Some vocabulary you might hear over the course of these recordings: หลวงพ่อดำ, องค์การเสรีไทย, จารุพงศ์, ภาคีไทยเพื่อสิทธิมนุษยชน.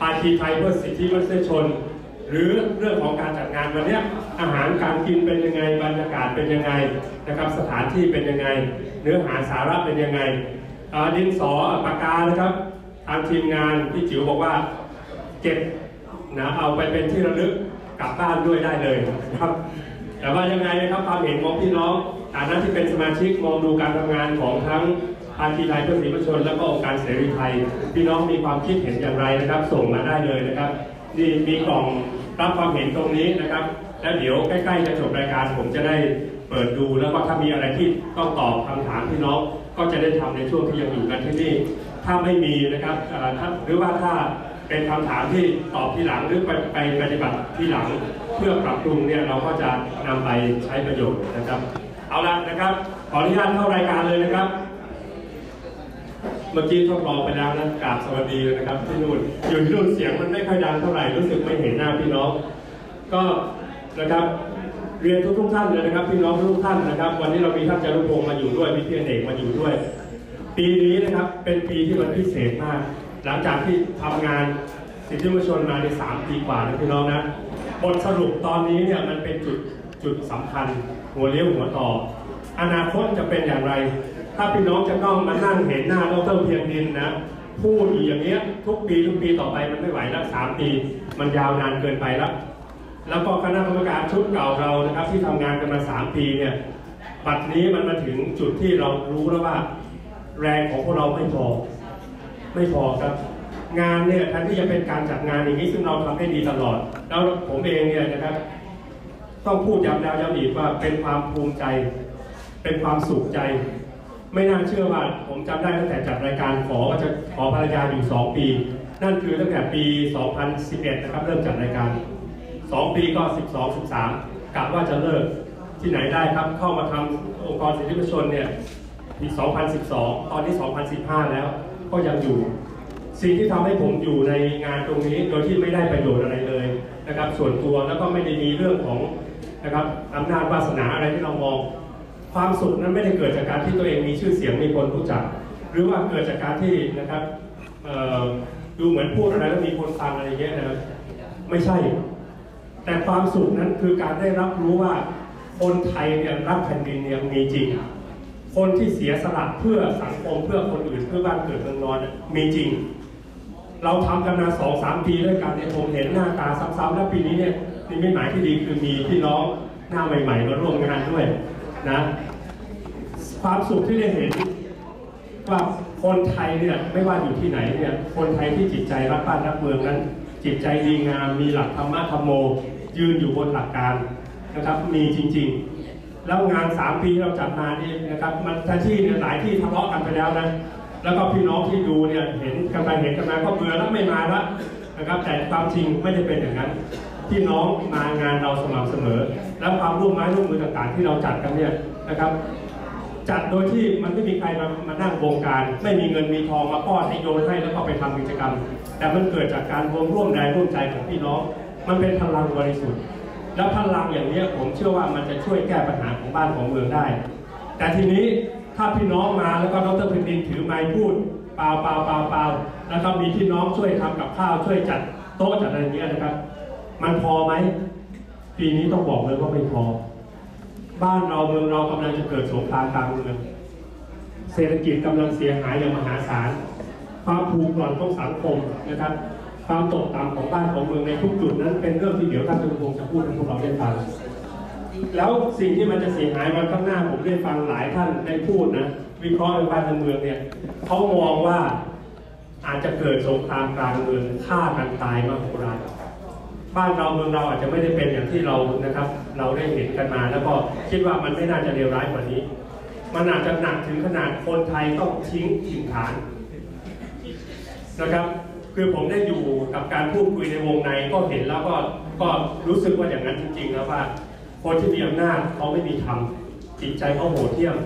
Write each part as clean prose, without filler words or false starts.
ภาคีไทยเพื่อสิทธิมนุษยชนหรือเรื่องของการจัดงานวันนี้อาหารการกินเป็นยังไงบรรยากาศเป็นยังไงนะครับสถานที่เป็นยังไงเนื้อหาสาระเป็นยังไงดินสอปากกานะครับทางทีมงานพี่จิ๋วบอกว่าเก็บนะเอาไปเป็นที่ระลึกกลับบ้านด้วยได้เลยนะครับแต่ว่ายังไงนะครับความเห็นของพี่น้องฐานะที่เป็นสมาชิกมองดูการทำงานของทั้งภาคีไทยเพื่อสิทธิมนุษยชนและก็องค์การเสรีไทยพี่น้องมีความคิดเห็นอย่างไรนะครับส่งมาได้เลยนะครับนี่มีกล่องรับความเห็นตรงนี้นะครับแล้วเดี๋ยวใกล้ๆจะจบรายการผมจะได้เปิดดูแล้วก็ถ้ามีอะไรที่ต้องตอบคำถามพี่น้องก็จะได้ทำในช่วงที่ยังอยู่กันที่นี่ถ้าไม่มีนะครับหรือว่าถ้าเป็นคำถามที่ตอบทีหลังหรือไปปฏิบัติทีหลังเพื่อปรับปรุงเนี่ยเราก็จะนำไปใช้ประโยชน์นะครับเอาละนะครับขออนุญาตเข้ารายการเลยนะครับเมื่อกี้ทดลองไปแล้วนะกราบสวัสดีนะครับที่นู่นอยู่ที่นู่นเสียงมันไม่ค่อยดังเท่าไหร่รู้สึกไม่เห็นหน้าพี่น้องก็นะครับเรียนทุกท่านเลยนะครับพี่น้องทุกท่านนะครับวันนี้เรามีท่านจารุพงศ์มาอยู่ด้วยมีพี่เอกมาอยู่ด้วยปีนี้นะครับเป็นปีที่มันพิเศษมากหลังจากที่ทำงานสิทธิมนุษยชนมาใน3ปีกว่านะพี่น้องนะบทสรุปตอนนี้เนี่ยมันเป็นจุดสำคัญหัวเลี้ยวหัวต่ออนาคตจะเป็นอย่างไรถ้าพี่น้องจะต้องมานั่งเห็นหน้าดร.เพียงดินนะพูดอยู่อย่างนี้ทุกปีต่อไปมันไม่ไหวแล้ว3 ปีมันยาวนานเกินไปแล้วแล้วก็คณะกรรมการชุดเก่าเรานะครับที่ทำงานกันมา3 ปีเนี่ยปัจจุบันนี้มันมาถึงจุดที่เรารู้แล้วว่าแรงของพวกเราไม่พอครับงานเนี่ยทั้งที่จะเป็นการจัดงานอย่างนี้ซึ่งเราทำให้ดีตลอดแล้วผมเองเนี่ยนะครับต้องพูดย้ำแล้วย้ำอีกว่าเป็นความภูมิใจเป็นความสุขใจไม่น่าเชื่อว่าผมจำได้ตั้งแต่จัดรายการขอภรรยาอยู่2 ปีนั่นคือตั้งแต่ปี 2011 นะครับเริ่มจัดรายการ2 ปีก็ 12-13 กะว่าจะเลิกที่ไหนได้ครับเข้ามาทำองค์กรสิทธิมนุษยชนเนี่ยปี2012ตอนนี้2015แล้วก็ยังอยู่สิ่งที่ทำให้ผมอยู่ในงานตรงนี้โดยที่ไม่ได้ประโยชน์อะไรเลยนะครับส่วนตัวแล้วก็ไม่ได้มีเรื่องของนะครับอำนาจวาสนาอะไรที่เรามองความสุขนั้นไม่ได้เกิดจากการที่ตัวเองมีชื่อเสียงมีคนรู้จักหรือว่าเกิดจากการที่นะครับดูเหมือนพูดอะไรแล้วมีคนฟังอะไรเงี้ยนะไม่ใช่แต่ความสุขนั้นคือการได้รับรู้ว่าคนไทยเนี่ยรักแผ่นดินเนี่ยมีจริงคนที่เสียสละเพื่อสังคมเพื่อคนอื่นเพื่อบ้านเกิดเมืองนอนมีจริงเราทำกันมา2-3 ปีด้วยกันเนี่ยผมเห็นหน้าตาซ้ำๆและปีนี้เนี่ยนี่เป็นหมายที่ดีคือมีพี่น้องหน้าใหม่ๆมาร่วมงานด้วยนะความสุขที่ได้เห็นว่าคนไทยเนี่ยไม่ว่าอยู่ที่ไหนเนี่ยคนไทยที่จิตใจรักบ้านรักเมืองนั้นจิตใจดีงามมีหลักธรรมะธรรมโมยืนอยู่บนหลักการนะครับมีจริงๆแล้วงาน3 ปีเราจัดมานี่นะครับมันที่เนี่ยหลายที่ทะเลาะกันไปแล้วนะแล้วก็พี่น้องที่ดูเนี่ยเห็นกันไปเห็นกันมาก็เบื่อแล้วไม่มาละนะครับแต่ความจริงไม่ได้เป็นอย่างนั้นพี่น้องมางานเราสม่ำเสมอแล้วความร่วมไม้ร่วมมือต่างๆที่เราจัดกันเนี่ยนะครับจัดโดยที่มันไม่มีใครมานั่งวงการไม่มีเงินมีทองมาป้อนให้โยนให้แล้วก็ไปทำกิจกรรมแต่มันเกิดจากการร่วมแรงร่วมใจของพี่น้องมันเป็นพลังบริสุทธิ์แล้วพลังอย่างนี้ผมเชื่อว่ามันจะช่วยแก้ปัญหาของบ้านของเมืองได้แต่ทีนี้ถ้าพี่น้องมาแล้วก็ดร.เพ็ญดินถือไมค์พูดเปล่าแล้วก็มีพี่น้องช่วยทำกับข้าวช่วยจัดโต๊ะจัดอะไรเงี้ยนะครับมันพอไหมปีนี้ต้องบอกเลยว่าไม่พอบ้านเราเมืองเรากำลังจะเกิดสงครามกลางเมืองเศรษฐกิจกำลังเสียหายอย่างมหาศาลความผูกร่อนของสังคมนะครับความตกต่ำของบ้านของเมืองในทุกจุดนั้นเป็นเรื่องที่เดี๋ยวท่านจารุพงศ์จะพูดให้พวกเราได้ฟังแล้วสิ่งที่มันจะเสียหายวันข้างหน้าผมได้ฟังหลายท่านได้พูดนะวิเคราะห์ในบ้านเมืองเนี่ยเขามองว่าอาจจะเกิดสงครามกลางเมืองฆ่ากันตายมากกว่าบ้านเราเมืองเราอาจจะไม่ได้เป็นอย่างที่เรานะครับเราได้เห็นกันมาแล้วก็คิดว่ามันไม่น่าจะเลวร้ายกว่านี้มันอาจจะหนักถึงขนาดคนไทยต้องทิ้งถิ่นฐานนะครับคือผมได้อยู่กับการพูดคุยในวงในก็เห็นแล้วก็รู้สึกว่าอย่างนั้นจริงๆนะว่าคนที่มีอำนาจเขาไม่มีธรรมจิตใจเขาโหดเหี้ยม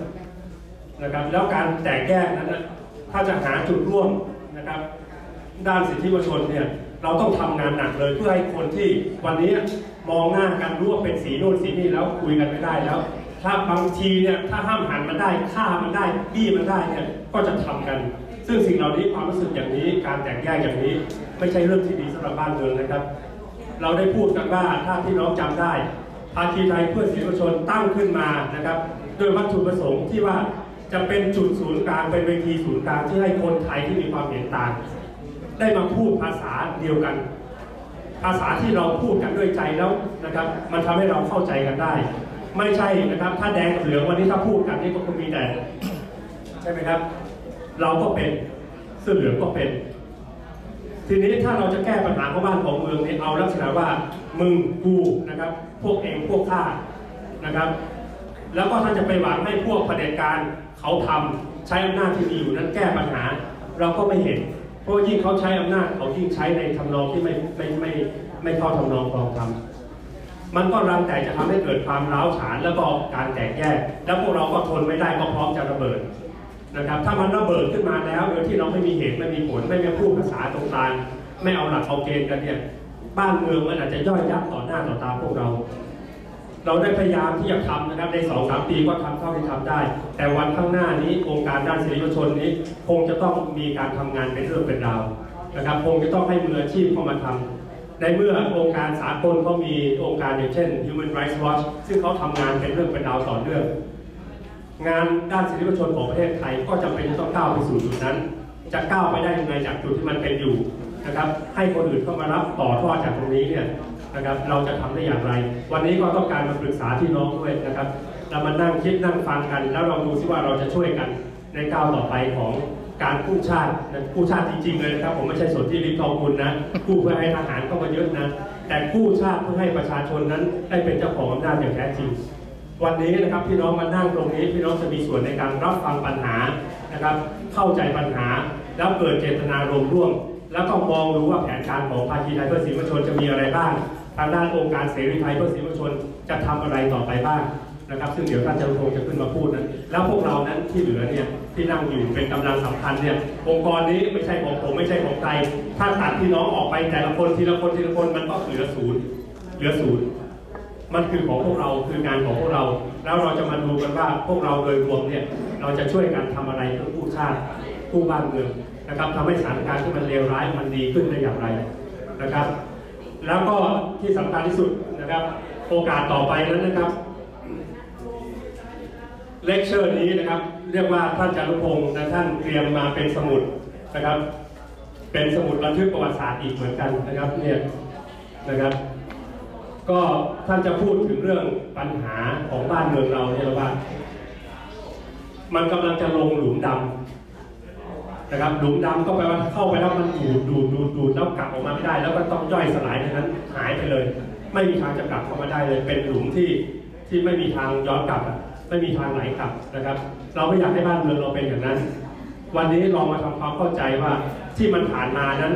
นะครับแล้วการแตกแยกนั้นถ้าจะหาจุดร่วมนะครับด้านสิทธิมนุษยชนเนี่ยเราต้องทำงานหนักเลยเพื่อให้คนที่วันนี้มองหน้ากันรู้ว่าเป็นสีโน่นสีนี่แล้วคุยกันไม่ได้แล้วถ้าบางทีเนี่ยถ้าห้ามหันมันได้ฆ่ามันได้บี้มันได้เนี่ยก็จะทำกัน ซึ่งสิ่งเหล่านี้ความรู้สึกอย่างนี้การแตกแยกอย่างนี้ไม่ใช่เรื่องที่ดีสำหรับบ้านเมืองนะครับเราได้พูดกันว่าถ้าพี่น้องจำได้ภาคีไทยเพื่อสิทธิชนตั้งขึ้นมานะครับโดยวัตถุประสงค์ที่ว่าจะเป็นจุดศูนย์กลางเป็นเวทีศูนย์กลางที่ให้คนไทยที่มีความเห็นต่างได้มาพูดภาษาเดียวกันภาษาที่เราพูดกันด้วยใจแล้วนะครับมันทำให้เราเข้าใจกันได้ไม่ใช่นะครับถ้าแดงเหลืองวันนี้ถ้าพูดกันนี่ก็คงมีแต่ใช่ไหมครับเราก็เป็นเสื้อเหลืองก็เป็นทีนี้ถ้าเราจะแก้ปัญหาของบ้านของเมืองเนี่ยเอาลักษณะว่ามึงกูนะครับพวกเองพวกข้านะครับแล้วก็ท่านจะไปหวังให้พวกเผด็จการเขาทำใช้อำนาจที่มีอยู่นั้นแก้ปัญหาเราก็ไม่เห็นเพราะยิ่งเขาใช้อำนาจเขายิ่งใช้ในทำนองที่ไม่เข้าทำนองครองธรรมมันก็รังแต่จะทำให้เกิดความร้าวฉานแล้วก็การแตกแยกแล้วพวกเราก็ทนไม่ได้ก็พร้อมจะระเบิดนะครับถ้ามันระเบิดขึ้นมาแล้วโดยที่เราไม่มีเหตุไม่มีผลไม่มีพูดภาษาตรงกลางไม่เอาหลักเอาเกณฑ์กันเนี่ยบ้านเมืองมันอาจจะย่อยยับต่อหน้าต่อตาพวกเราได้พยายามที่จะทำนะครับใน 2-3 ปีก็ทำเท่าที่ทำได้แต่วันข้างหน้านี้องค์การด้านสิทธิมนุษยชนนี้คงจะต้องมีการทำงานเป็นเรื่องเป็นราวนะครับคงจะต้องให้มืออาชีพเข้ามาทำในเมื่อองค์การสากลเขามีองค์การอย่างเช่น Human Rights Watch ซึ่งเขาทำงานเป็นเรื่องเป็นราวต่อเนื่องงานด้านสิทธิมนุษยชนของประเทศไทยก็จำเป็นจะต้องก้าวไปสู่จุดนั้นจะก้าวไปได้ยังไงจากจุดที่มันเป็นอยู่นะครับให้คนอื่นเข้ามารับต่อทอดจากตรงนี้เนี่ยนะครับเราจะทำได้อย่างไรวันนี้ก็ต้องการมาปรึกษาพี่น้องด้วยนะครับเรามานั่งคิดนั่งฟังกันแล้วเราดูซิว่าเราจะช่วยกันในก้าวต่อไปของการกู้ชาติกู้ชาติจริงๆเลยนะครับผมไม่ใช่ส่วนที่ริบทองคุณนะกู้เพื่อให้ทหารเข้ามายึดนะแต่กู้ชาติเพื่อให้ประชาชนนั้นได้เป็นเจ้าของอำนาจอย่างแท้จริงวันนี้นะครับพี่น้องมานั่งตรงนี้พี่น้องจะมีส่วนในการรับฟังปัญหานะครับเข้าใจปัญหาแล้วเกิดเจตนารมณ์ร่วมแล้วก็มองรู้ว่าแผนการของภาคีไทยเพื่อสิทธิมนุษยชนจะมีอะไรบ้างทางด้านองค์การเสรีไทยเพื่อสิทธิมนุษยชนจะทำอะไรต่อไปบ้างนะครับซึ่งเดี๋ยวท่านจะคงจะขึ้นมาพูดนั้นแล้วพวกเรานั้นที่เหลือเนี่ยที่นั่งอยู่เป็นกำลังสำคัญเนี่ยองค์กรนี้ไม่ใช่ของผมไม่ใช่ของใครถ้าตัดพี่น้องออกไปแต่ละคนทีละคนทีละคนมันก็เหลือศูนย์เหลือศูนย์มันคือของพวกเราคืองานของพวกเราแล้วเราจะมาดูกันว่าพวกเราโดยรวมเนี่ยเราจะช่วยกันทำอะไรเพื่อกู้ชาติกู้บ้านเมืองนะครับทำให้สถานการณ์ที่มันเลวร้ายมันดีขึ้นได้อย่างไรนะครับแล้วก็ที่สำคัญที่สุดนะครับโอกาสต่อไปนั้นนะครับเลคเชอร์นี้นะครับเรียกว่าท่านจารุพงศ์และท่านเตรียมมาเป็นสมุดนะครับเป็นสมุดบันทึกประวัติศาสตร์อีกเหมือนกันนะครับเนี่ยนะครับก็ท่านจะพูดถึงเรื่องปัญหาของบ้านเมืองเราเนี่ยว่ามันกำลังจะลงหลุมดำนะครับหลุมดำก็แปลว่าเข้าไปแล้วมันดูดแล้วกลับออกมาไม่ได้แล้วก็ต้องย่อยสลายในนั้นหายไปเลยไม่มีทางจะกลับเข้ามาได้เลยเป็นหลุมที่ไม่มีทางย้อนกลับไม่มีทางไหลกลับนะครับเราไม่อยากให้บ้านเมืองเราเป็นอย่างนั้นวันนี้ลองมาทำความเข้าใจว่าที่มันผ่านมานั้น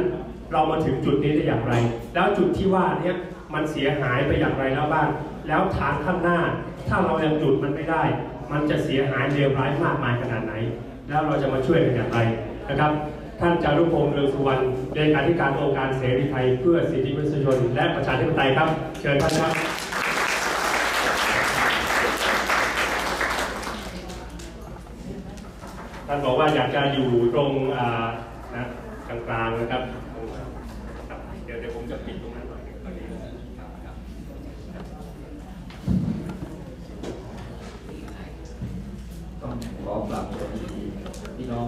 เรามาถึงจุดนี้ได้อย่างไรแล้วจุดที่ว่านี้มันเสียหายไปอย่างไรแล้วบ้างแล้วทางข้างหน้าถ้าเรายังจุดมันไม่ได้มันจะเสียหายเลวร้ายมากมายขนาดไหนแล้วเราจะมาช่วยกันอย่างไรนะครับท่านจารุพงศ์เรืองสุวรรณเลขาธิการองค์การเสรีไทยเพื่อสิทธิมนุษยชนและประชาธิปไตยครับเชิญท่านครับท่านบอกว่าอยากจะอยู่ตรงนะกลางๆนะครับเดี๋ยวผมจะปิดตรงนั้นหน่อยต้องขอกราบขอบคุณพี่น้อง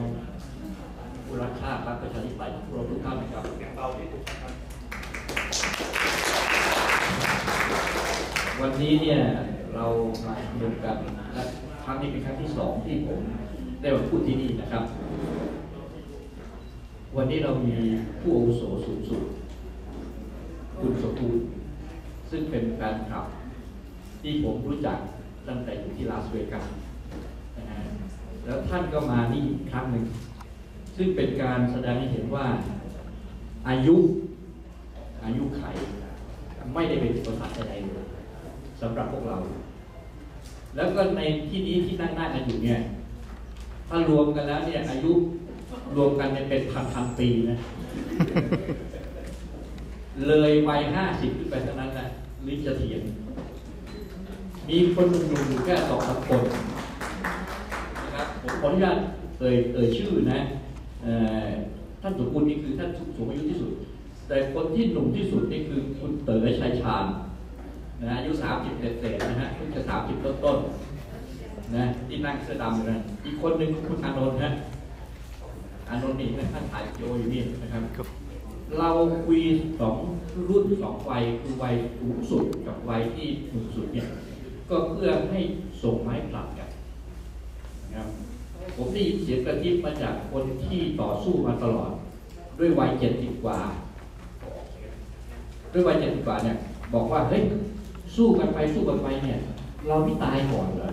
ผู้รักชาติรักประชาธิปไตยรวมทุกท่านนะครับวันนี้เนี่ยเรามาดูกันและครั้งนี้เป็นครั้งที่สองที่ผมได้มาพูดที่นี่นะครับวันนี้เรามีผู้อาวุโสสูงสุดคุณสมบูรณ์ซึ่งเป็นแฟนคลับที่ผมรู้จักตั้งแต่อยู่ที่ลาสเวกัสแล้วท่านก็มานี่อีกครั้งหนึ่งซึ่งเป็นการแสดงให้เห็นว่าอายุไขไม่ได้เป็นอุปสรรคใดๆเลยสำหรับพวกเราแล้วก็ในที่นี้ที่นั่งหน้ากันอยู่เนี่ยถ้ารวมกันแล้วเนี่ยอายุรวมกันเป็นพันปีนะเลยวัย50ขึ้นไปเท่านั้นนะลิ้นจะเถียงมีคนหนุ่มๆอยู่แค่2-3 คนนะครับผมขออนุญาตเอ่ยชื่อนะ ท่านสุกุลนี่คือท่านสูงอายุที่สุดแต่คนที่หนุ่มที่สุดนี่คือคุณเต๋อชัยชาญนะอายุ30เศษนะฮะคุณจะ30ต้นๆนะที่นั่งเสื้อดำอยู่นะอีกคนหนึ่งคุณอานนท์นะอานนท์นี่นะท่านถ่ายโยอยู่นี่นะครับเราคุย2รุ่น2วัยคือวัยสูงสุดกับวัยที่หนุ่มสุดเนี่ยก็เพื่อให้ส่งไม้กลับกันนะครับผมได้ยินเสียงกระซิบมาจากคนที่ต่อสู้มาตลอดด้วยวัย70กว่าด้วยวัย70กว่าเนี่ยบอกว่าเฮ้ยสู้กันไปเนี่ยเราไม่ตายก่อนเหรอ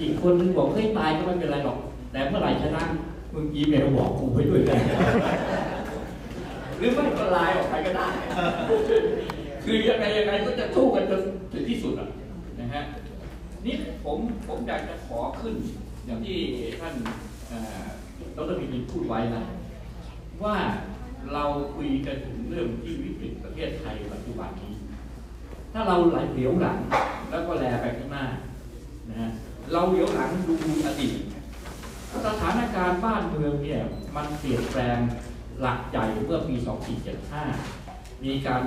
อีกคนนึงบอกเฮ้ยตายก็ไม่เป็นไรหรอกแต่เมื่อไหร่ชนะมึงอีเมลบอกกูไปด้วยกันหรือไม่ก็ไลน์ออกไปก็ได้คือยังไงก็จะสู้กันจนถึงที่สุดอ่ะนะฮะนี่ผมอยากจะขอขึ้นอย่างที่ท่านดร.วินิจพูดไว้นะว่าเราคุยกันถึงเรื่องที่วิกฤตประเทศไทยปัจจุบันนี้ถ้าเราไหลเหลียวหลังแล้วก็แลไปข้างหน้านะฮะเราเหลียวหลังดูอดีตสถานการณ์บ้านเมืองเนี่ยมันเปลี่ยนแปลงหลักใหญ่เมื่อปี 2475 มีการ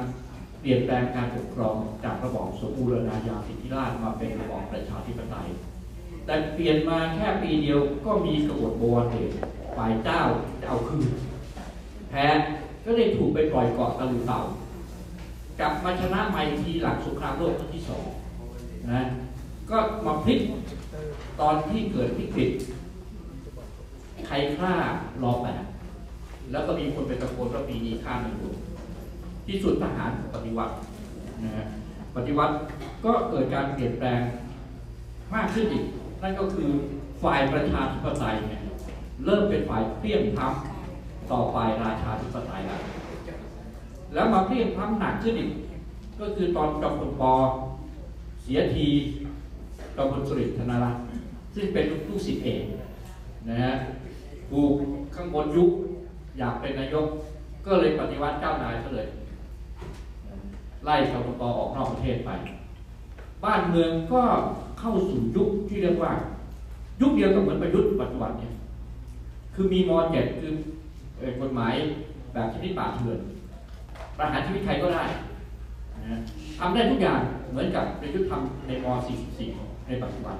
เปลี่ยนแปลงการปกครองจากระบอบสมบูรณาญาสิทธิราชมาเป็นระบอบประชาธิปไตยแต่เปลี่ยนมาแค่ปีเดียวก็มีกบฏบวรเดชฝ่ายเจ้าจะเอาคืนแพ้ก็เลยถูกไปปล่อยเกาะตะลุเต่ากลับมาชนะใหม่ทีหลังสงครามโลกครั้งที่2นะก็มาพลิกตอนที่เกิดวิกฤตใครฆ่ารอแปดแล้วก็มีคนไปตะโกนว่าปีนี้ฆ่า1คนที่สุดทหารปฏิวัตินะฮะปฏิวัติก็เกิดการเปลี่ยนแปลงมากขึ้นอีกนั่นก็คือฝ่ายประชาธิปไตยเนี่ยเริ่มเป็นฝ่ายเพลี่ยงพล้ำต่อฝ่ายราชาธิปไตยแล้วมาเพลี่ยงพล้ำหนักขึ้นอีกก็คือตอนจอมพลป.เสียทีจอมพลสุรินทร์ธนรัตน์ซึ่งเป็นลูกศิษย์เองนะฮะถูกข้างบนยุบอยากเป็นนายกก็เลยปฏิวัติเจ้านายซะเลยไล่ชาวปอออกนอกประเทศไปบ้านเมืองก็เข้าสู่ยุคที่เรียกว่ายุคเดียวกับเหมือนประยุทธ์ปัจจุบันเนี่ยคือมีม.7คือกฎหมายแบบชนิดป่าเถื่อนประหารชีวิตใครก็ได้ทำได้ทุกอย่างเหมือนกับประยุทธ์ทำในม.44ในปัจจุบัน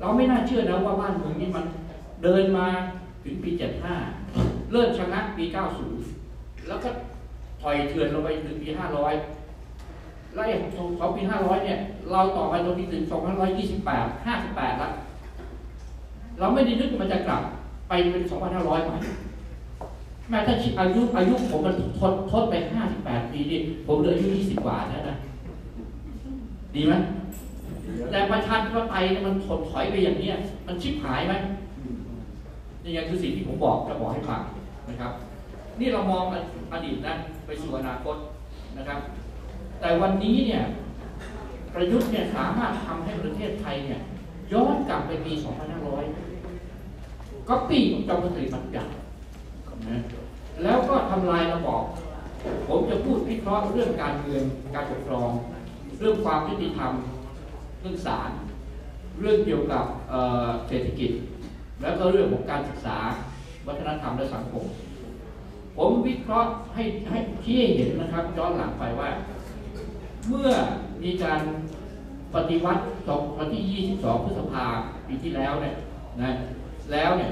เราไม่น่าเชื่อนะว่าบ้านเมืองนี้มันเดินมาถึงปี75เริ่มชนะปี90แล้วก็ถอยเถื่อนลงไปถึงปี500ไล่ของปี500เนี่ยเราต่อไปจนถึง2528 58ละเราไม่ได้นึกว่ามันจะกลับไปเป็น2500ใหม่แม้ถ้าอายุผมมันทดไป58ปีนี่ผมเหลืออายุ20กว่าแล้วนะดีไหมแต่ประชาธิปไตยมันถดถอยไปอย่างนี้มันชิบหายไหมนี่ไงคือสิ่งที่ผมบอกจะบอกให้ฟังนะครับนี่เรามองอดีตนะไปสู่อนาคตนะครับแต่วันนี้เนี่ยประยุทธ์เนี่ยสามารถทำให้ประเทศไทยเนี่ยย้อนกลับไปปี2500ก็ปีของจอมพลสฤษดิ์มันกลับนะแล้วก็ทำลายระบอบผมจะพูดวิเคราะห์เรื่องการเมืองการปกครองเรื่องความยุติธรรมเรื่องศาลเรื่องเกี่ยวกับเศรษฐกิจแล้วก็เรื่องของการศึกษาวัฒนธรรมและสังคมผมวิเคราะห์ให้ที่เห็นนะครับย้อนหลังไปว่าเมื่อมีการปฏิวัติวันที่22พฤษภาคมปีที่แล้วเนี่ยนะแล้วเนี่ย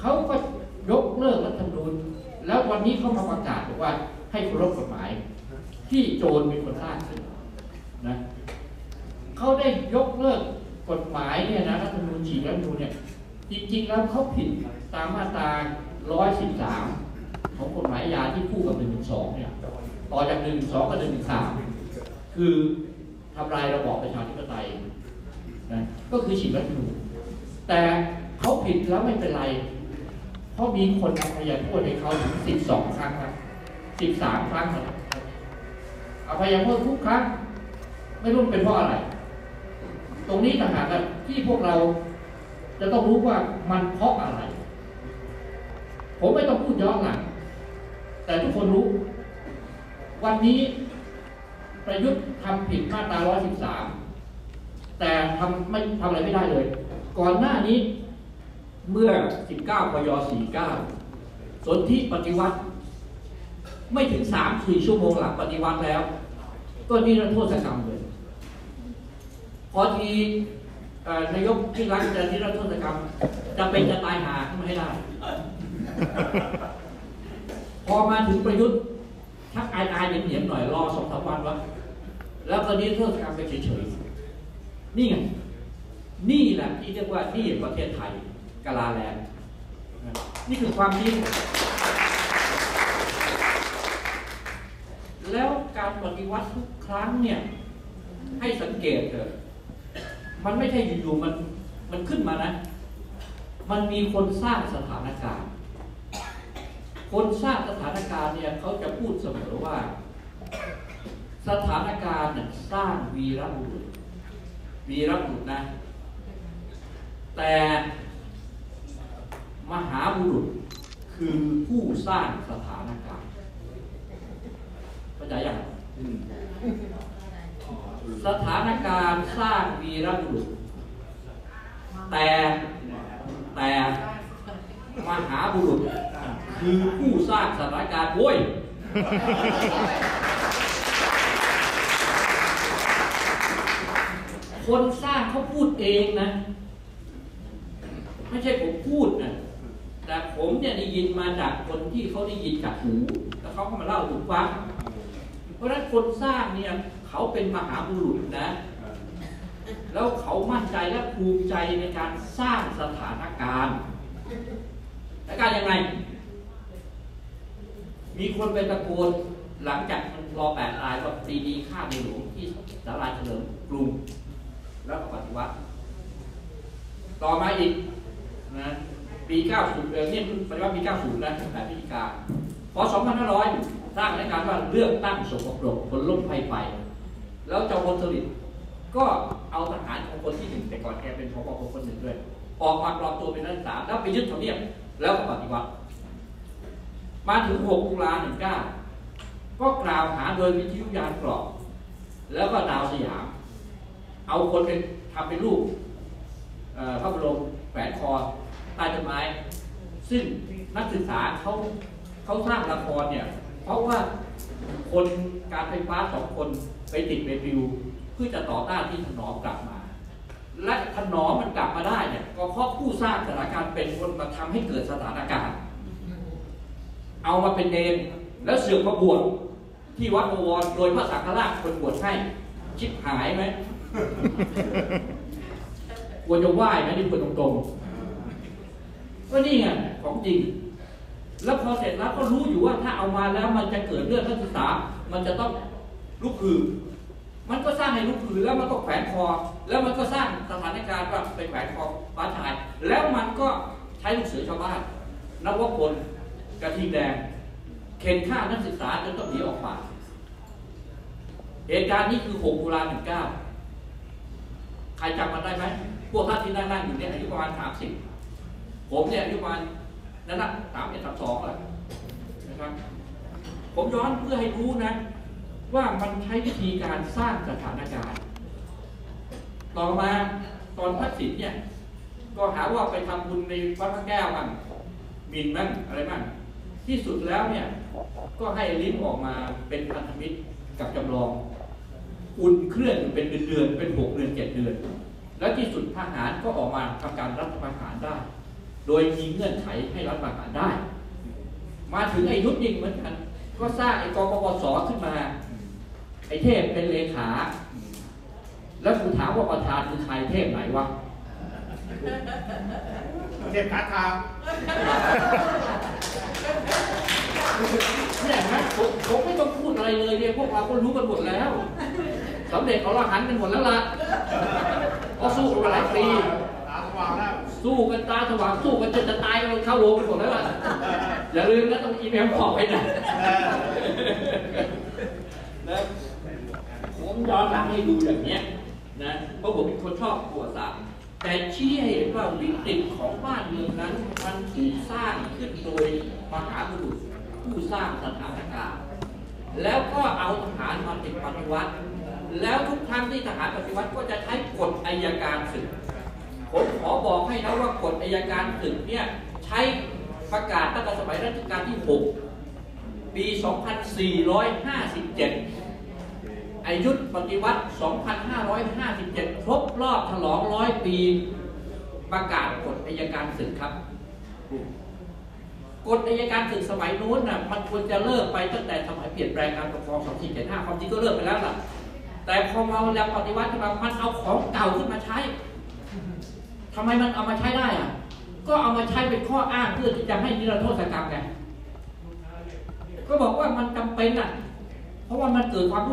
เขาก็ยกเลิกรัฐธรรมนูญแล้ววันนี้เขามาประกาศบอกว่าให้เคารพกฎหมายที่โจรเป็นคนสร้างขึ้นนะเขาได้ยกเลิกกฎหมายเนี่ยนะรัฐธรรมนูญฉีกรัฐธรรมนูญเนี่ยจริงๆแล้วเขาผิดตามมาตรา113ของกฎหมายอาญาที่คู่กับ112เนี่ยต่อจาก112กับ113คือทำลายระบอบประชาธิปไตยนะก็คือฉีกรัฐธรรมนูญแต่เขาผิดแล้วไม่เป็นไรเพราะมีคนอภัยโทษให้เขาถึง12ครั้งครับ13ครั้งครับอภัยโทษทุกครั้งไม่รู้เป็นเพราะอะไรตรงนี้ต่างหากที่พวกเราจะต้องรู้ว่ามันเพราะอะไรผมไม่ต้องพูดย้อนหลังแต่ทุกคนรู้วันนี้ประยุทธ์ทำผิดมาตรา113แต่ทำอะไรไม่ได้เลยก่อนหน้านี้ เมื่อ19 พ.ย. 49 สนธิปฏิวัติไม่ถึง 3-4 ชั่วโมงหลังปฏิวัติแล้วก็นิรโทษกรรมเลยพอทีนายกที่รักจะนิรโทษกรรมจะเป็นจะตายหาขึ้นมาให้ได้พอมาถึงประยุทธ์ชักอายเหนียมๆหน่อยรอสองสามวันวะแล้วก็นิรโทษกรรมไปเฉยๆนี่ไงนี่แหละที่เรียกว่านี่ประเทศไทยกาลาแลนด์นี่คือความยิ่งแล้วการปฏิวัติทุกครั้งเนี่ยให้สังเกตเถอะมันไม่ใช่อยู่ๆมันขึ้นมานะมันมีคนสร้างสถานการณ์คนสร้างสถานการณ์เนี่ยเขาจะพูดเสมอว่าสถานการณ์สร้างวีรบุรุษนะแต่มหาบุรุษคือผู้สร้างสถานการณ์เข้าใจยังสถานการณ์สร้างวีรบุรุษแต่มหาบุรุษคือผู้สร้างสถานการณ์โว้ยคนสร้างเขาพูดเองนะไม่ใช่ผมพูดนะแต่ผมเนี่ยได้ยินมาจากคนที่เขาได้ยินจากหูแล้วเขาก็มาเล่าถูกฟังเพราะฉะนั้นคนสร้างเนี่ยเขาเป็นมหาบุรุษนะแล้วเขามั่นใจและภูมิใจในการสร้างสถานการณ์และการยังไงมีคนไปตะโกนหลังจากมันรอแปดรายว่าดีๆฆ่าในหลวงที่ศาลาเฉลิมกรุงแล้วปฏิวัติต่อมาอีกนะปี90เนี่ยปฏิวัติปี90นะแต่พิธีการพอ2500สร้างรายการว่าเลือกตั้งสกปรกคนล้มไฟไปแล้วเจ้าพลสฤษดิ์ก็เอาทหารของคนที่หนึ่งแต่ก่อนแกเป็นของคนคนหนึ่งด้วยออกมาปลอมตัวเป็นนักศึกษาแล้วไปยึดทำเนียบแล้วปฏิวัติมาถึง6ตุลา19ก็กล่าวหาโดยวิทยุยานเกราะแล้วก็ดาวสยามเอาคนเป็นทำเป็นรูปพระบรมแขวนคอใต้ต้นไม้ซึ่งนักศึกษาเขาสร้างละครเนี่ยเพราะว่าคนการไฟฟ้า2คนไปติดเบบิวเพื่อจะต่อต้านที่ถนอมกลับมาและถนอมมันกลับมาได้เนี่ยก็เพราะผู้สร้างสถานการณ์เป็นคนมาทำให้เกิดสถานการณ์เอามาเป็นเนรแล้วเสือกมาบวชที่วัดบวรโดยพระสังฆราชคนบวชให้ชิบหายไหมควรจะไหว้ไหมนี่ควรตรงๆก็นี่ไงของจริงแล้วพอเสร็จแล้วก็รู้อยู่ว่าถ้าเอามาแล้วมันจะเกิดเรื่องนักศึกษามันจะต้องลุกฮือมันก็สร้างให้ลุกฮือแล้วมันก็แขวนคอแล้วมันก็สร้างสถานการณ์ว่าไปแขวนคอฟ้าชายแล้วมันก็ใช้ลูกเสือชาวบ้านนับว่าคนกระทิงแดงเข็นฆ่านักศึกษาจนต้องหนีออกมาเหตุการณ์นี้คือ6ตุลา19ใครจำมันได้ไหมพวกท่านที่นั่งอยู่เนี่ยอายุประมาณ30ผมเนี่ยอายุประมาณนั้นนะ31-32แหละนะครับผมย้อนเพื่อให้รู้นะว่ามันใช้วิธีการสร้างสถานการณ์ต่อมาตอนทักษิณเนี่ยก็หาว่าไปทำบุญในวัดพระแก้วมั่งบินมั่งอะไรมั่งที่สุดแล้วเนี่ยก็ให้ลิ้มออกมาเป็นพันธมิตรกับจำลองอุ่นเครื่องเป็นเดือนเป็น6 เดือน7 เดือนและที่สุดทหารก็ออกมาทำการรัฐประหารได้โดยมีเงื่อนไขให้รัฐประหารได้มาถึงไอ้ยุทธยิ่งเหมือนกันก็สร้างไอ้กปปส.ขึ้นมาไอ้เทพเป็นเลขาแล้วกูถามว่าประธานคือใครเทพไหนวะเทพขาทางเนี่ยนะผมไม่ต้องพูดอะไรเลยเนี่ยพวกเราก็รู้กันหมดแล้วสำเร็จเขาละหันกันหมดแล้วล่ะก็สู้กันมาหลายปีสู้กันตาสว่างสู้กันจนจะตายกันเข้าโรงกันหมดแล้วล่ะอย่าลืมนะต้องอีเมลบอกไปนะนะผมย้อนหลังให้ดูอย่างเนี้ยนะเพราะผมเป็นคนชอบประวัติศาสตร์แต่ชี้ให้เห็นว่าวิกฤตของบ้านเมืองนั้นมันถูกสร้างขึ้นโดยมหาบุรุษผู้สร้างสถานการณ์แล้วก็เอาทหารมาติดปฏิวัติแล้วทุกครั้งที่ทหารปฏิวัติก็จะใช้กฎอัยการศึก ผมขอบอกให้นะว่ากฎอัยการศึกเนี่ยใช้ประกาศตั้งแต่สมัยรัชกาลที่ 6 ปี 2457 อายุปฏิวัติ 2557 ครบรอบฉลอง100 ปีประกาศกฎอัยการศึกครับกฎอัยการศึกสมัยนู้นน่ะมันควรจะเลิกไปตั้งแต่สมัยเปลี่ยนแปลงการปกครอง 2475 ความจริงก็เลิกไปแล้วล่ะแต่พอเราแล้วปฏิวัติมามันเอาของเก่าขึ้นมาใช้ทำไมมันเอามาใช้ได้อะก็เอามาใช้เป็นข้ออ้างเพื่อที่จะให้นิรโทษกรรมไงก็บอกว่ามันจำเป็นอ่ะเพราะว่ามันเกิดความรุ